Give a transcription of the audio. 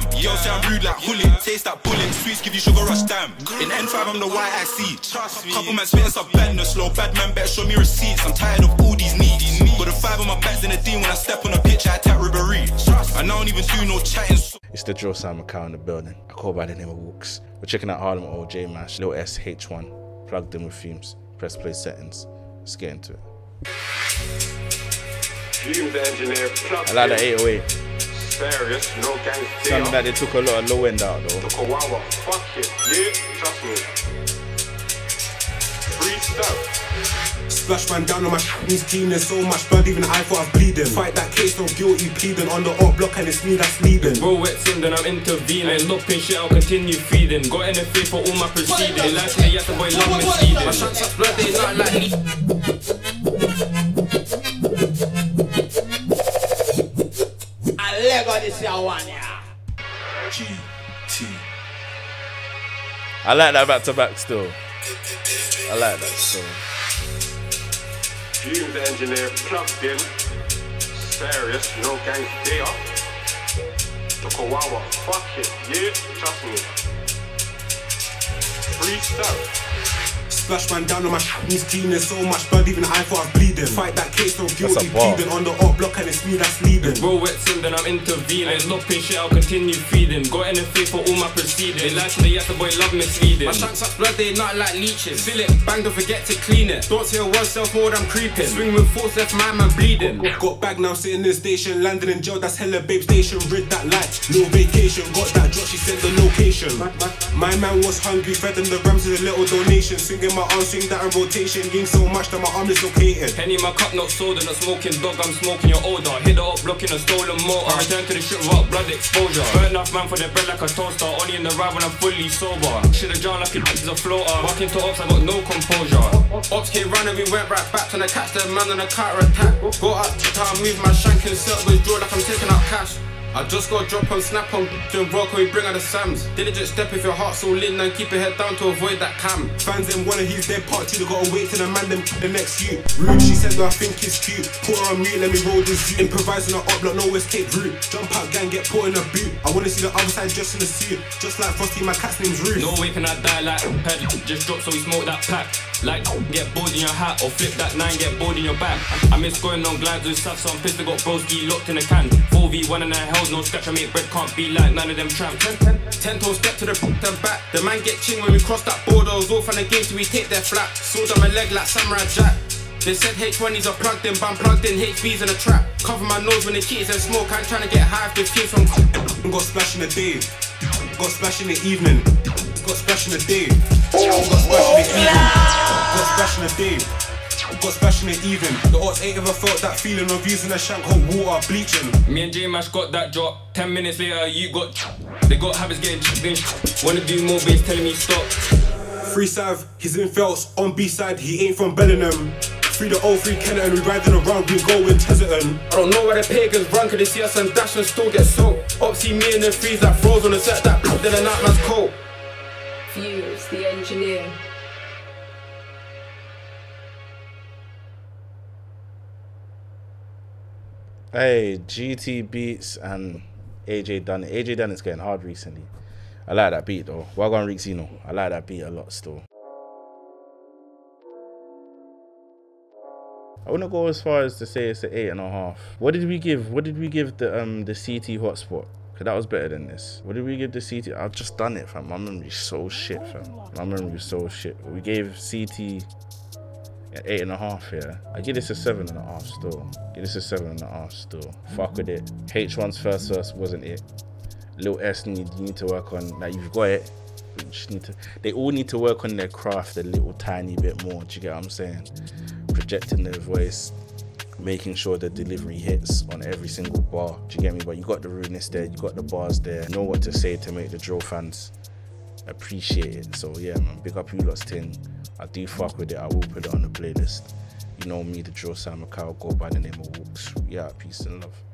fam. Girls say I'm rude like Hulin. Taste that bullet. Sweets give you sugar rush, damn. In N5 I'm the YIC. Couple man spitting some badness. Low bad man better show me receipts. I'm tired of all these needs. Got a five on my back's in the team. When I step on a pitch I attack ribbery. And I don't even do no chatting. It's the Joe Sam McCown in the building. I call by the name of Wooks. We're checking out Harlem O, J Mash, Lil S, H1. Plugged in with Fumez. Press play settings. Let's get into it. Fumez the Engineer, plugged in. I like the 808. Serious, no gang deal. Something that they took a lot of low end out though. Tokawawa, fuck it, yeah, trust me. Free stuff. Splash man down on my knees clean. There's so much blood, even I thought I was bleeding. Fight that case, no guilty pleading. On the up block and it's me that's leading. Bro, it's him, then I'm intervening. Lopping shit, I'll continue feeding. Got anything for all my proceedings. They like me, yes, the boy love me feeding. My shots are blood, they not like me. GT. I like that back to back still. I like that still. Fumez the Engineer, plugged in. Serious, no gang there. Tokawawa, fuck it, yeah, trust me. Free stuff. Splash man down on my knees clean. There's so much blood, even I thought I was bleeding. Fight that case, no guilty pleading. On the up block and it's me that's leading. Bro, it's him, then I'm intervening. Lopping shit, I'll continue feeding. Got anything for all my proceedings. They like me, yes, the boy love misleading. My shanks up blood, they not like leeches. Fill it, bang, don't forget to clean it. Don't tell oneself more than I'm creeping. Swing with force, left my man bleeding. Got bagged now, sitting in station. Landing in jail, that's hella babe station. Rid that light, no vacation. Got that drop, she sent the location. My man was hungry, fed him the rams with a little donation. Swinging my arm, swing that in rotation. Gain so much that my arm is located. Penny my cup, not soda, not smoking dog, I'm smoking your odor. Hit it up, blocking a stolen motor. I return to the shit rock, blood exposure. Burn off man for the bread like a toaster. Only in the ride when I'm fully sober. Shit a jar like it's a floater. Walking to ops, I got no composure. Ops came round and we went right back. Trying to catch the man on a counter attack. Got up to town, move my shank and circle draw like I'm taking out cash. I just got a drop on, snap on, doing rock or we bring out the Sams. Diligent step if your heart's all in and keep your head down to avoid that cam. Fans them wanna he's dead part two, they gotta wait till the man them the next you. Rude, she said that I think it's cute. Put her on mute, let me roll this view. Improvising her up, like no escape route. Jump out gang, get put in a boot. I wanna see the other side dressed in a suit. Just like Frosty, my cat's name's Rude. No way can I die like ped. Just drop so we smoke that pack. Like get bored in your hat or flip that nine, get bored in your back. I miss going on glides with Sats, so I'm pissed I got Brosky locked in a can. 4v1 and a hell. No scratch, I make bread, can't be like none of them tramps. 10 toe step to the and back. The man get ching when we cross that border. I was off on the game till we take their flap. Sword on my leg like Samurai Jack. They said H1's are plugged in, but I'm plugged in, HB's in a trap. Cover my nose when the kids and smoke, I'm trying to get high if the kids from. Got splash in the day, got splash in the evening, got splash in the day, got splash in the evening, got splash in the day. Got splash in it even. The odds ain't ever felt that feeling of using a shank hot water bleaching. Me and J Mash got that drop. 10 minutes later, you got. They got habits getting chipped. Wanna do more bass, telling me stop. Free Sav, he's in Phelps. On B side, he ain't from Bellingham. Through the old free Kenner and we riding around, we go with Tezzerton. I don't know where the Pagans run, cause they see us and dash and still get soaked. Up see me and the freeze that froze on the set that then the night man's cold. Fumez the Engineer. Hey, GT beats and AJ Dunn. AJ Dunn is getting hard recently. I like that beat though. Well done, Rikzeno. I like that beat a lot still. I wouldn't go as far as to say it's an 8.5. What did we give? What did we give the CT hotspot? Cause that was better than this. What did we give the CT? I've just done it, fam. My memory's so shit, fam. My memory's so shit. We gave CT 8.5 here. I give this a 7.5 still. Give this a 7.5 still. Fuck with it. H1's first verse wasn't it. Lil S need to work on. Now you've got it. You just need to. They all need to work on their craft a little tiny bit more. Do you get what I'm saying? Projecting their voice, making sure the delivery hits on every single bar. Do you get me? But you got the rudeness there. You got the bars there. You know what to say to make the drill fans appreciate it. So yeah, man. Big up you lot's ting. I do fuck with it. I will put it on the playlist. You know me, the Joe Sam McCow, go by the name of Walkz. Yeah, peace and love.